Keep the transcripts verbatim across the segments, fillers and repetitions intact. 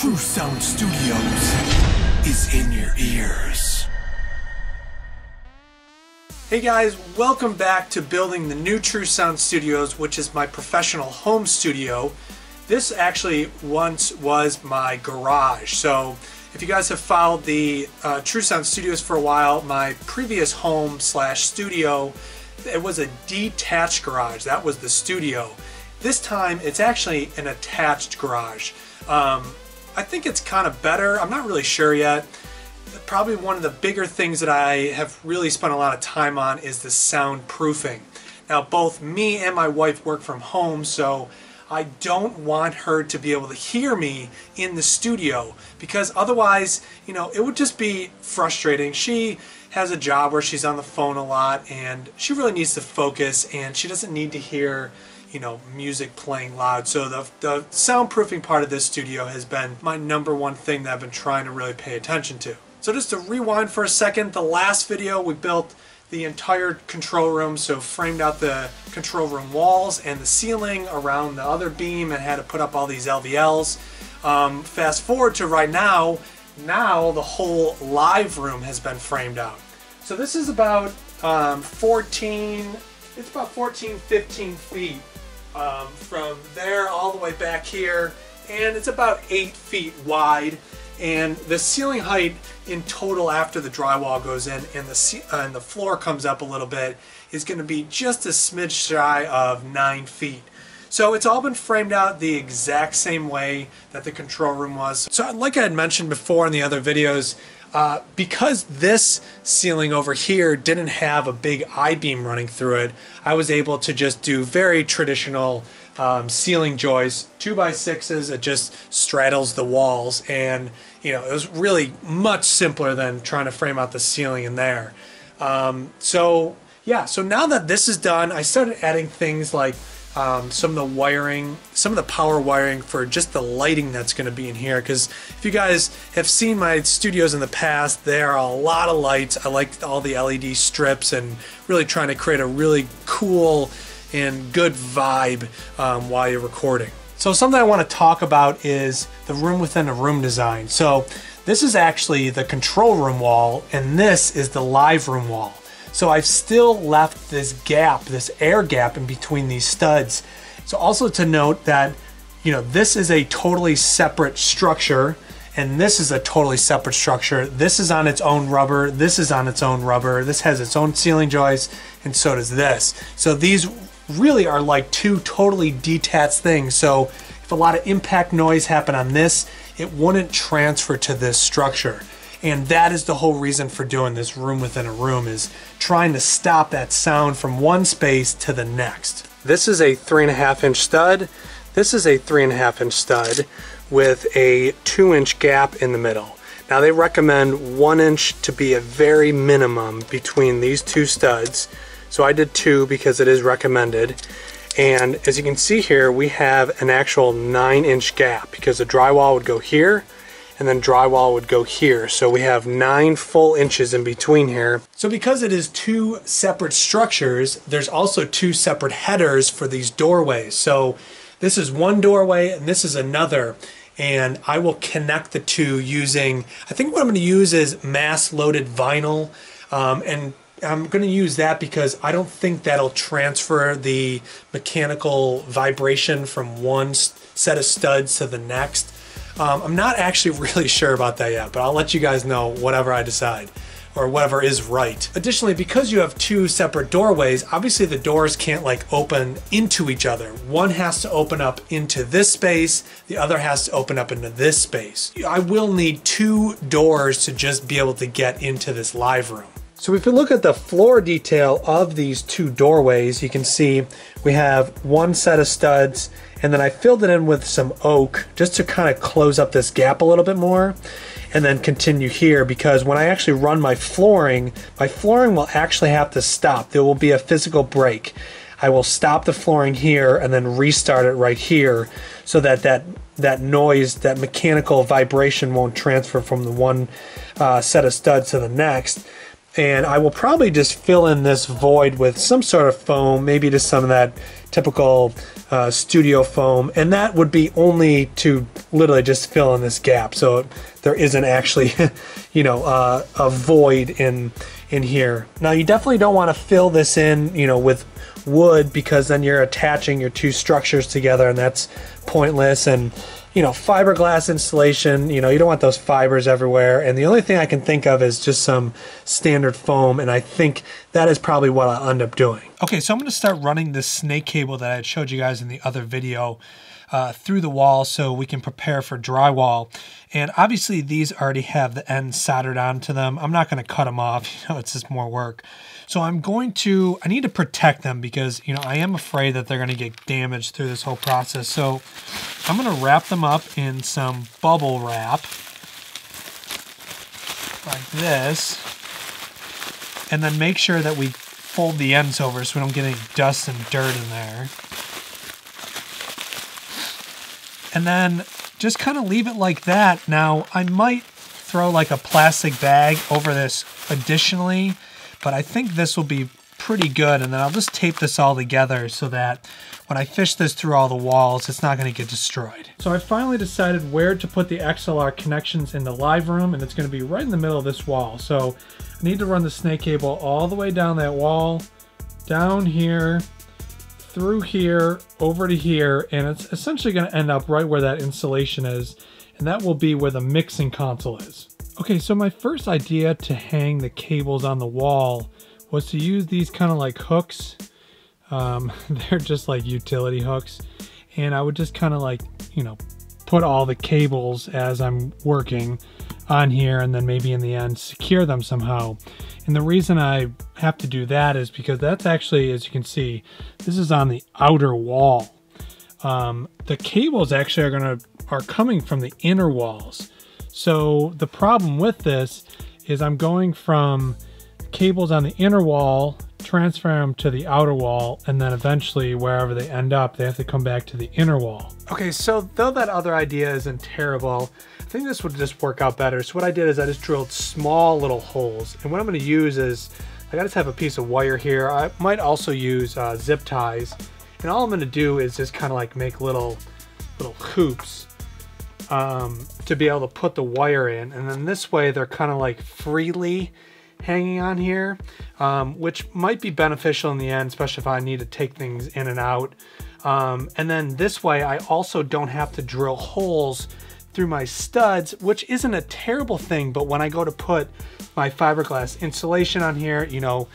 True Sound Studios is in your ears. Hey guys, welcome back to building the new True Sound Studios, which is my professional home studio. This actually once was my garage. So if you guys have followed the uh, True Sound Studios for a while, my previous home slash studio, it was a detached garage. That was the studio. This time it's actually an attached garage. Um, I think it's kind of better. I'm not really sure yet. Probably one of the bigger things that I have really spent a lot of time on is the soundproofing. Now both me and my wife work from home, so I don't want her to be able to hear me in the studio, because otherwise, you know, it would just be frustrating. She has a job where she's on the phone a lot and she really needs to focus, and she doesn't need to hear, you know, music playing loud. So the, the soundproofing part of this studio has been my number one thing that I've been trying to really pay attention to. So just to rewind for a second, the last video we built the entire control room, so framed out the control room walls and the ceiling around the other beam, and had to put up all these L V Ls. Um, fast forward to right now, now the whole live room has been framed out. So this is about um, fourteen, it's about fourteen, fifteen feet um, from there all the way back here, and it's about eight feet wide. And the ceiling height in total after the drywall goes in and the, uh, and the floor comes up a little bit is going to be just a smidge shy of nine feet. So it's all been framed out the exact same way that the control room was. So like I had mentioned before in the other videos, uh, because this ceiling over here didn't have a big I-beam running through it, I was able to just do very traditional Um, ceiling joists, two by sixes. It just straddles the walls, and you know, it was really much simpler than trying to frame out the ceiling in there. Um, so yeah, so now that this is done, I started adding things like um, some of the wiring, some of the power wiring for just the lighting that's going to be in here. Because if you guys have seen my studios in the past, there are a lot of lights. I liked all the L E D strips and really trying to create a really cool and good vibe um, while you're recording. So something I want to talk about is the room within a room design. So this is actually the control room wall, and this is the live room wall. So I've still left this gap, this air gap in between these studs. So also to note that, you know, this is a totally separate structure, and this is a totally separate structure. This is on its own rubber, this is on its own rubber, this has its own ceiling joists, and so does this. So these really are like two totally detached things. So if a lot of impact noise happened on this, it wouldn't transfer to this structure. And that is the whole reason for doing this room within a room, is trying to stop that sound from one space to the next. This is a three and a half inch stud. This is a three and a half inch stud with a two inch gap in the middle. Now they recommend one inch to be a very minimum between these two studs. So I did two because it is recommended. And as you can see here, we have an actual nine inch gap, because the drywall would go here and then drywall would go here. So we have nine full inches in between here. So because it is two separate structures, there's also two separate headers for these doorways. So this is one doorway and this is another. And I will connect the two using, I think what I'm gonna use is mass loaded vinyl. Um, and I'm going to use that because I don't think that'll transfer the mechanical vibration from one set of studs to the next. Um, I'm not actually really sure about that yet, but I'll let you guys know whatever I decide, or whatever is right. Additionally, because you have two separate doorways, obviously the doors can't like open into each other. One has to open up into this space, the other has to open up into this space. I will need two doors to just be able to get into this live room. So if you look at the floor detail of these two doorways, you can see we have one set of studs, and then I filled it in with some oak just to kind of close up this gap a little bit more, and then continue here, because when I actually run my flooring, my flooring will actually have to stop. There will be a physical break. I will stop the flooring here and then restart it right here, so that that, that noise, that mechanical vibration won't transfer from the one uh, set of studs to the next. And I will probably just fill in this void with some sort of foam, maybe just some of that typical uh, studio foam, and that would be only to literally just fill in this gap, so there isn't actually, you know, uh, a void in in here. Now you definitely don't want to fill this in, you know, with wood, because then you're attaching your two structures together, and that's pointless. And you know, fiberglass insulation, you know, you don't want those fibers everywhere. And the only thing I can think of is just some standard foam, and I think that is probably what I'll end up doing. Okay, so I'm gonna start running this snake cable that I had showed you guys in the other video uh, through the wall so we can prepare for drywall. And obviously these already have the end soldered onto them. I'm not gonna cut them off, you know, it's just more work. So I'm going to, I need to protect them because, you know, I am afraid that they're gonna get damaged through this whole process. So I'm gonna wrap them up in some bubble wrap like this, and then make sure that we fold the ends over so we don't get any dust and dirt in there. And then just kind of leave it like that. Now I might throw like a plastic bag over this additionally, but I think this will be pretty good. And then I'll just tape this all together so that when I fish this through all the walls, it's not going to get destroyed. So I finally decided where to put the X L R connections in the live room, and it's going to be right in the middle of this wall. So I need to run the snake cable all the way down that wall, down here, through here, over to here, and it's essentially going to end up right where that insulation is, and that will be where the mixing console is. Okay, so my first idea to hang the cables on the wall was to use these kind of like hooks. Um, they're just like utility hooks, and I would just kind of like, you know, put all the cables as I'm working on here, and then maybe in the end secure them somehow. And the reason I have to do that is because that's actually, as you can see, this is on the outer wall. Um, the cables actually are gonna are coming from the inner walls. So the problem with this is I'm going from cables on the inner wall, transfer them to the outer wall, and then eventually wherever they end up, they have to come back to the inner wall. Okay, so though that other idea isn't terrible, I think this would just work out better. So what I did is I just drilled small little holes, and what I'm going to use is, I just have a piece of wire here. I might also use uh, zip ties, and all I'm going to do is just kind of like make little little hoops um, to be able to put the wire in, and then this way they're kind of like freely hanging on here, um, which might be beneficial in the end, especially if I need to take things in and out. Um, and then this way I also don't have to drill holes through my studs, which isn't a terrible thing, but when I go to put my fiberglass insulation on here, you know,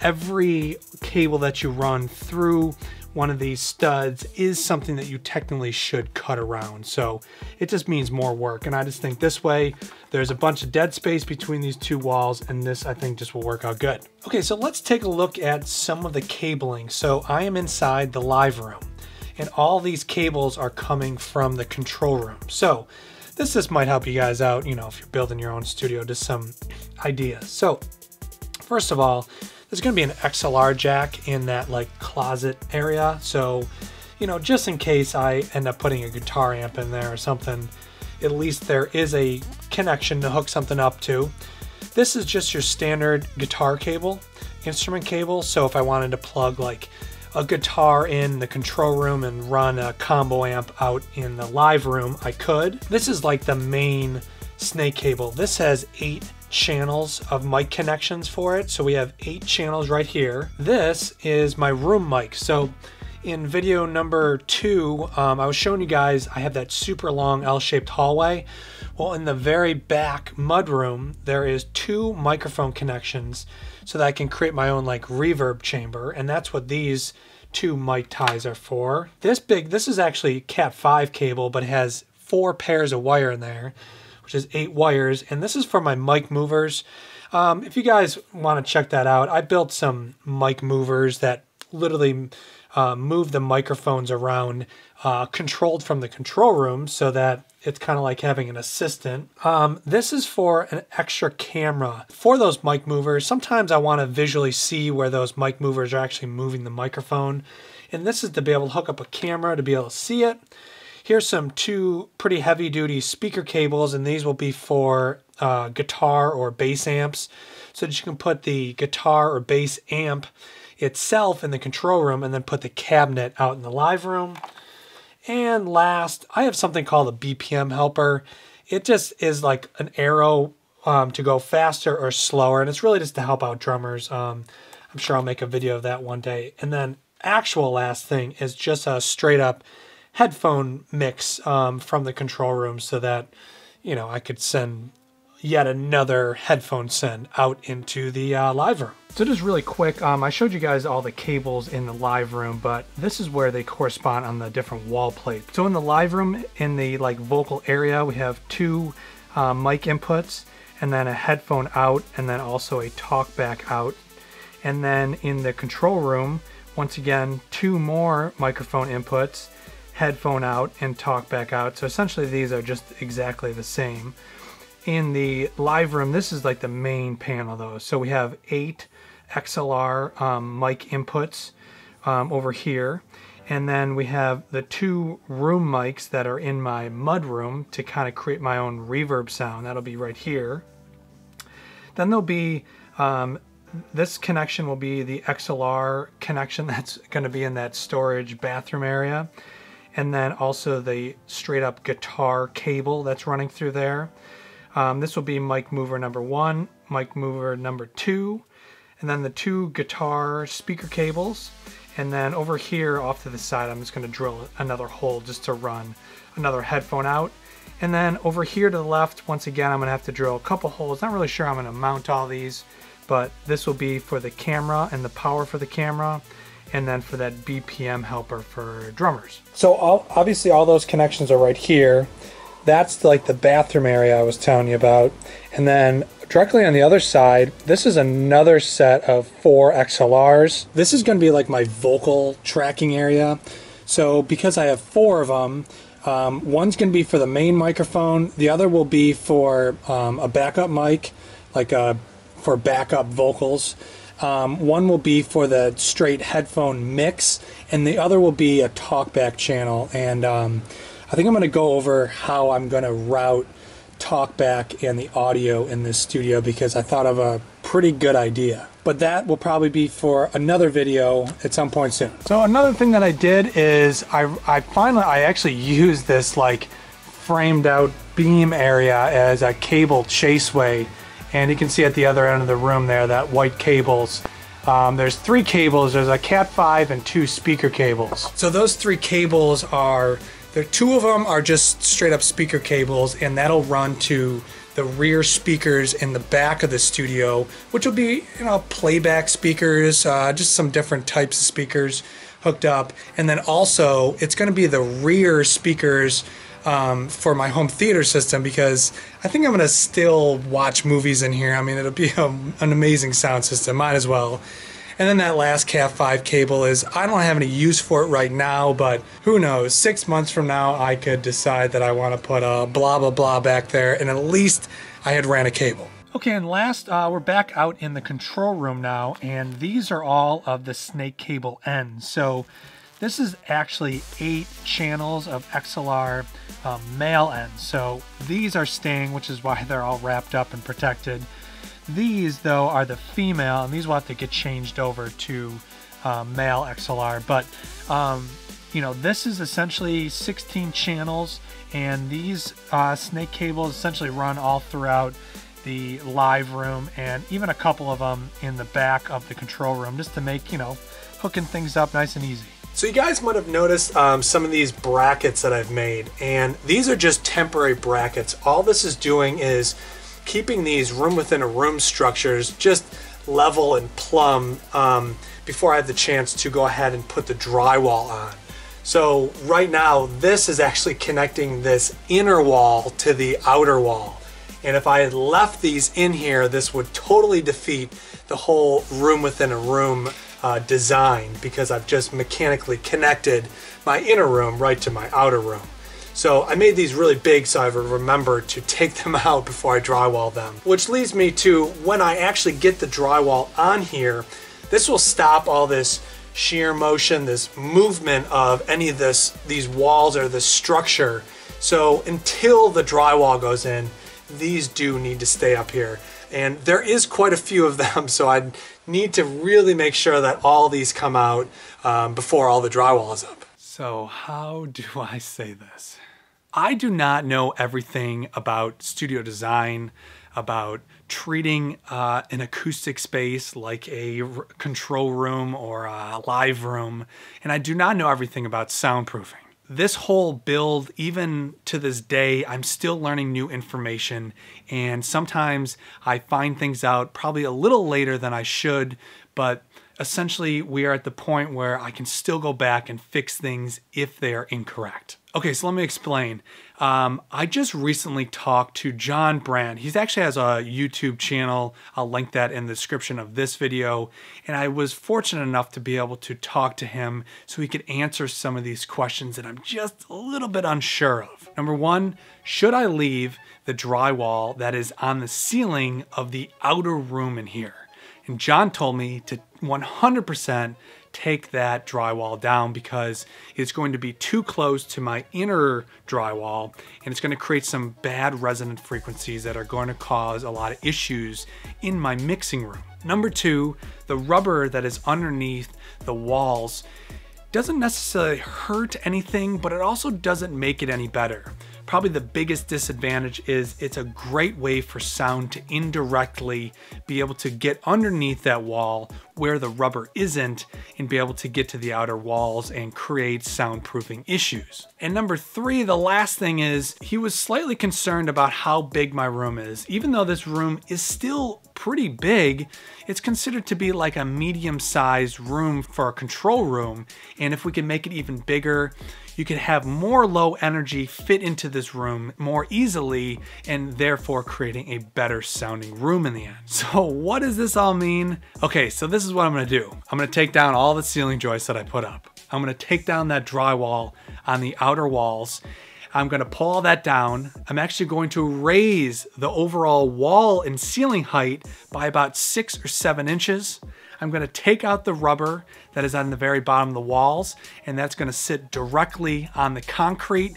every cable that you run through one of these studs is something that you technically should cut around. So it just means more work. And I just think this way, there's a bunch of dead space between these two walls, and this I think just will work out good. Okay, so let's take a look at some of the cabling. So I am inside the live room, and all these cables are coming from the control room. So this just might help you guys out, you know, if you're building your own studio, just some ideas. So first of all, there's gonna be an X L R jack in that like closet area. So, you know, just in case I end up putting a guitar amp in there or something, at least there is a connection to hook something up to. This is just your standard guitar cable, instrument cable. So if I wanted to plug like a guitar in the control room and run a combo amp out in the live room, I could. This is like the main snake cable. This has eight channels of mic connections for it. So we have eight channels right here. This is my room mic. So in video number two, um, I was showing you guys, I have that super long L-shaped hallway. Well, in the very back mudroom, there is two microphone connections so that I can create my own like reverb chamber. And that's what these two mic ties are for. This big, this is actually Cat five cable, but it has four pairs of wire in there, which is eight wires, and this is for my mic movers. Um, if you guys want to check that out, I built some mic movers that literally uh, move the microphones around, uh, controlled from the control room, so that it's kind of like having an assistant. Um, this is for an extra camera for those mic movers. Sometimes I want to visually see where those mic movers are actually moving the microphone, and this is to be able to hook up a camera to be able to see it. Here's some two pretty heavy duty speaker cables, and these will be for uh, guitar or bass amps, so that you can put the guitar or bass amp itself in the control room and then put the cabinet out in the live room. And last, I have something called a B P M helper. It just is like an arrow um, to go faster or slower, and it's really just to help out drummers. Um, I'm sure I'll make a video of that one day. And then actual last thing is just a straight up headphone mix um, from the control room so that, you know, I could send yet another headphone send out into the uh, live room. So just really quick, um, I showed you guys all the cables in the live room, but this is where they correspond on the different wall plates. So in the live room, in the like vocal area, we have two uh, mic inputs and then a headphone out and then also a talk back out. And then in the control room, once again, two more microphone inputs, headphone out and talk back out. So essentially these are just exactly the same. In the live room, this is like the main panel though. So we have eight X L R um, mic inputs um, over here. And then we have the two room mics that are in my mud room to kind of create my own reverb sound. That'll be right here. Then there'll be, um, this connection will be the X L R connection that's gonna be in that storage bathroom area. And then also the straight up guitar cable that's running through there. Um, this will be mic mover number one, mic mover number two, and then the two guitar speaker cables. And then over here off to the side, I'm just gonna drill another hole just to run another headphone out. And then over here to the left, once again, I'm gonna have to drill a couple holes. Not really sure I'm gonna mount all these, but this will be for the camera and the power for the camera, and then for that B P M helper for drummers. So all, obviously all those connections are right here. That's like the bathroom area I was telling you about. And then directly on the other side, this is another set of four X L Rs. This is gonna be like my vocal tracking area. So because I have four of them, um, one's gonna be for the main microphone, the other will be for um, a backup mic, like a, for backup vocals. Um, one will be for the straight headphone mix, and the other will be a talkback channel. And um, I think I'm going to go over how I'm going to route talkback and the audio in this studio, because I thought of a pretty good idea. But that will probably be for another video at some point soon. So another thing that I did is I, I finally, I actually used this like framed out beam area as a cable chaseway. And you can see at the other end of the room there, that white cables. Um, there's three cables, there's a Cat five and two speaker cables. So those three cables are, there, two of them are just straight up speaker cables, and that'll run to the rear speakers in the back of the studio, which will be, you know, playback speakers, uh, just some different types of speakers hooked up. And then also, it's gonna be the rear speakers um, for my home theater system, because I think I'm gonna still watch movies in here. I mean, it'll be a, an amazing sound system, might as well. And then that last Cat five cable is, I don't have any use for it right now, but who knows, six months from now, I could decide that I want to put a blah, blah, blah back there, and at least I had ran a cable. Okay, and last, uh, we're back out in the control room now, and these are all of the snake cable ends. So this is actually eight channels of X L R um, male ends. So these are staying, which is why they're all wrapped up and protected. These, though, are the female, and these will have to get changed over to uh, male X L R. But, um, you know, this is essentially sixteen channels, and these uh, snake cables essentially run all throughout the live room and even a couple of them in the back of the control room, just to make, you know, hooking things up nice and easy. So you guys might have noticed um, some of these brackets that I've made, and these are just temporary brackets. All this is doing is keeping these room within a room structures just level and plumb um, before I have the chance to go ahead and put the drywall on. So right now, this is actually connecting this inner wall to the outer wall. And if I had left these in here, this would totally defeat the whole room within a room uh, design, because I've just mechanically connected my inner room right to my outer room. So I made these really big so I remember to take them out before I drywall them. Which leads me to when I actually get the drywall on here, this will stop all this shear motion, this movement of any of this, these walls or this structure. So until the drywall goes in, these do need to stay up here. And there is quite a few of them, so I need to really make sure that all these come out um, before all the drywall is up. So how do I say this? I do not know everything about studio design, about treating uh, an acoustic space like a r control room or a live room, and I do not know everything about soundproofing. This whole build, even to this day, I'm still learning new information, and sometimes I find things out probably a little later than I should, but essentially we are at the point where I can still go back and fix things if they are incorrect. Okay, so let me explain. Um, I just recently talked to John Brand. He actually has a YouTube channel. I'll link that in the description of this video. And I was fortunate enough to be able to talk to him so he could answer some of these questions that I'm just a little bit unsure of. Number one, should I leave the drywall that is on the ceiling of the outer room in here? And John told me to one hundred percent take that drywall down because it's going to be too close to my inner drywall and it's going to create some bad resonant frequencies that are going to cause a lot of issues in my mixing room. Number two, the rubber that is underneath the walls doesn't necessarily hurt anything, but it also doesn't make it any better. Probably the biggest disadvantage is it's a great way for sound to indirectly be able to get underneath that wall where the rubber isn't and be able to get to the outer walls and create soundproofing issues. And number three, the last thing is he was slightly concerned about how big my room is. Even though this room is still pretty big, it's considered to be like a medium-sized room for a control room. And if we can make it even bigger, you could have more low energy fit into this room more easily and therefore creating a better sounding room in the end. So what does this all mean? Okay, so this is what I'm gonna do. I'm gonna take down all the ceiling joists that I put up. I'm gonna take down that drywall on the outer walls. I'm gonna pull all that down. I'm actually going to raise the overall wall and ceiling height by about six or seven inches. I'm gonna take out the rubber that is on the very bottom of the walls, and that's gonna sit directly on the concrete.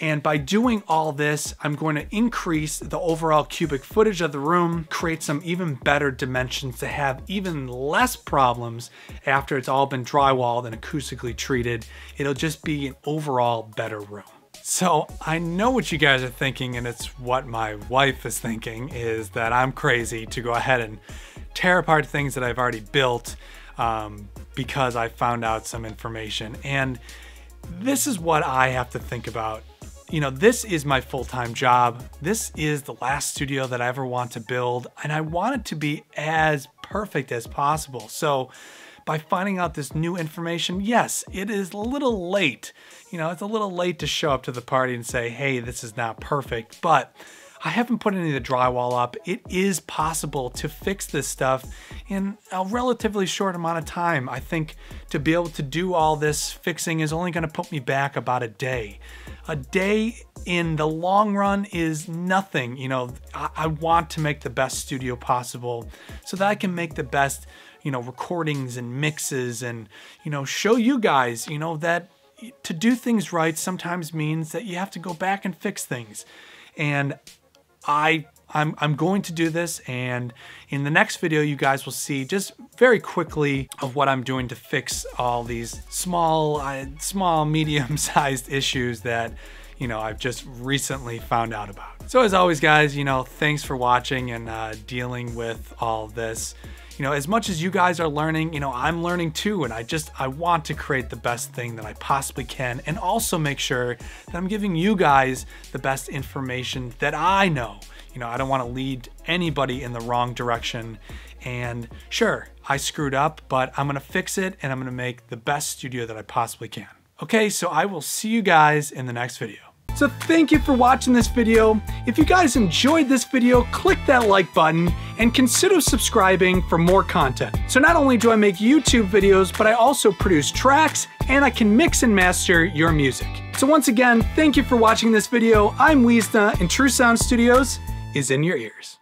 And by doing all this, I'm going to increase the overall cubic footage of the room, create some even better dimensions to have even less problems after it's all been drywalled and acoustically treated. It'll just be an overall better room. So I know what you guys are thinking, and it's what my wife is thinking, is that I'm crazy to go ahead and tear apart things that I've already built um, because I found out some information. And this is what I have to think about. You know, this is my full-time job. This is the last studio that I ever want to build, and I want it to be as perfect as possible. So by finding out this new information, yes, it is a little late. You know, it's a little late to show up to the party and say, hey, this is not perfect, but I haven't put any of the drywall up. It is possible to fix this stuff in a relatively short amount of time. I think to be able to do all this fixing is only gonna put me back about a day. A day in the long run is nothing. You know, I, I want to make the best studio possible so that I can make the best, you know, recordings and mixes and, you know, show you guys, you know, that to do things right sometimes means that you have to go back and fix things. And I, I'm, I'm going to do this, and in the next video you guys will see just very quickly of what I'm doing to fix all these small, uh, small medium-sized issues that, you know, I've just recently found out about. So as always guys, you know, thanks for watching and uh, dealing with all this. You know, as much as you guys are learning, you know, I'm learning too, and I just, I want to create the best thing that I possibly can and also make sure that I'm giving you guys the best information that I know. You know, I don't want to lead anybody in the wrong direction, and sure, I screwed up, but I'm going to fix it and I'm going to make the best studio that I possibly can. Okay, so I will see you guys in the next video. So thank you for watching this video. If you guys enjoyed this video, click that like button and consider subscribing for more content. So not only do I make YouTube videos, but I also produce tracks and I can mix and master your music. So once again, thank you for watching this video. I'm Weezna, and True Sound Studios is in your ears.